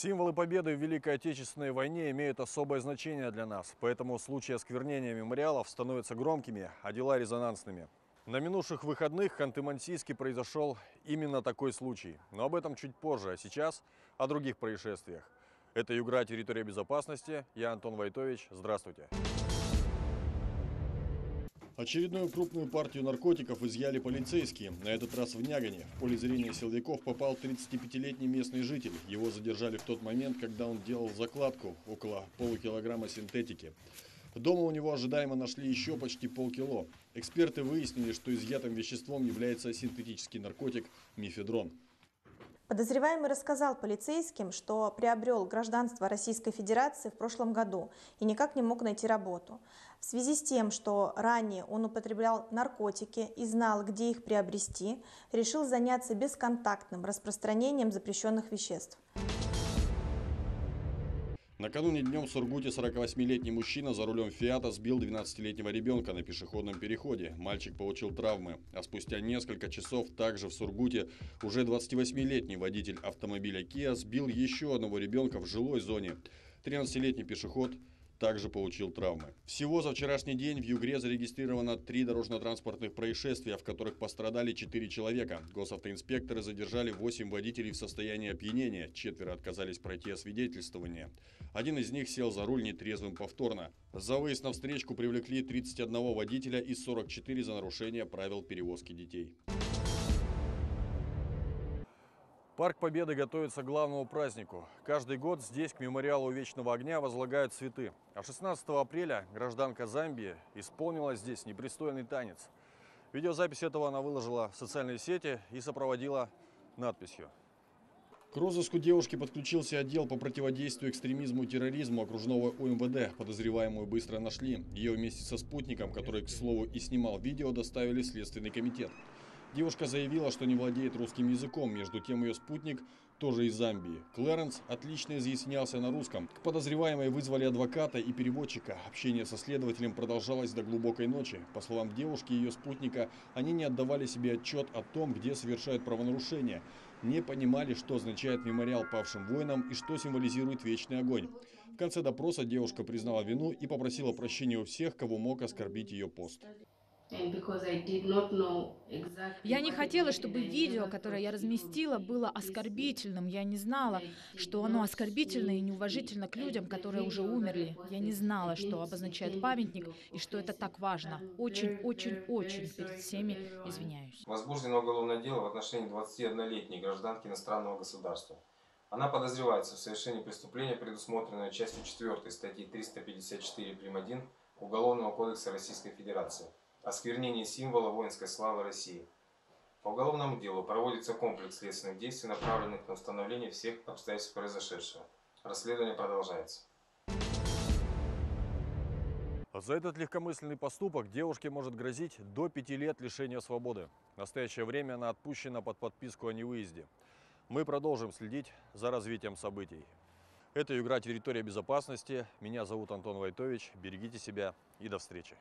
Символы победы в Великой Отечественной войне имеют особое значение для нас, поэтому случаи осквернения мемориалов становятся громкими, а дела резонансными. На минувших выходных в Ханты-Мансийске произошел именно такой случай. Но об этом чуть позже, а сейчас о других происшествиях. Это Югра, территория безопасности. Я Антон Войтович. Здравствуйте. Очередную крупную партию наркотиков изъяли полицейские, на этот раз в Нягане. В поле зрения силовиков попал 35-летний местный житель. Его задержали в тот момент, когда он делал закладку, около полукилограмма синтетики. Дома у него ожидаемо нашли еще почти полкило. Эксперты выяснили, что изъятым веществом является синтетический наркотик мифедрон. Подозреваемый рассказал полицейским, что приобрел гражданство Российской Федерации в прошлом году и никак не мог найти работу. В связи с тем, что ранее он употреблял наркотики и знал, где их приобрести, решил заняться бесконтактным распространением запрещенных веществ. Накануне днем в Сургуте 48-летний мужчина за рулем «Фиата» сбил 12-летнего ребенка на пешеходном переходе. Мальчик получил травмы. А спустя несколько часов также в Сургуте уже 28-летний водитель автомобиля «Киа» сбил еще одного ребенка в жилой зоне. 13-летний пешеход также получил травмы. Всего за вчерашний день в Югре зарегистрировано 3 дорожно-транспортных происшествия, в которых пострадали 4 человека. Госавтоинспекторы задержали 8 водителей в состоянии опьянения. 4 отказались пройти освидетельствование. Один из них сел за руль нетрезвым повторно. За выезд на встречку привлекли 31 водителя и 44 за нарушение правил перевозки детей. Парк Победы готовится к главному празднику. Каждый год здесь к мемориалу Вечного огня возлагают цветы. А 16 апреля гражданка Замбии исполнила здесь непристойный танец. Видеозапись этого она выложила в социальные сети и сопроводила надписью. К розыску девушки подключился отдел по противодействию экстремизму и терроризму окружного УМВД. Подозреваемую быстро нашли. Ее вместе со спутником, который, к слову, и снимал видео, доставили в Следственный комитет. Девушка заявила, что не владеет русским языком. Между тем, ее спутник тоже из Замбии. Клэренс отлично изъяснялся на русском. К подозреваемой вызвали адвоката и переводчика. Общение со следователем продолжалось до глубокой ночи. По словам девушки и ее спутника, они не отдавали себе отчет о том, где совершают правонарушения. Не понимали, что означает мемориал павшим воинам и что символизирует вечный огонь. В конце допроса девушка признала вину и попросила прощения у всех, кого мог оскорбить ее пост. Я не хотела, чтобы видео, которое я разместила, было оскорбительным. Я не знала, что оно оскорбительно и неуважительно к людям, которые уже умерли. Я не знала, что обозначает памятник и что это так важно. Очень перед всеми извиняюсь. Возбуждено уголовное дело в отношении 21-летней гражданки иностранного государства. Она подозревается в совершении преступления, предусмотренного частью 4 статьи 354 прим. 1 Уголовного кодекса Российской Федерации. Осквернение символа воинской славы России. По уголовному делу проводится комплекс следственных действий, направленных на установление всех обстоятельств произошедшего. Расследование продолжается. За этот легкомысленный поступок девушке может грозить до 5 лет лишения свободы. В настоящее время она отпущена под подписку о невыезде. Мы продолжим следить за развитием событий. Это Югра, территория безопасности. Меня зовут Антон Войтович. Берегите себя и до встречи.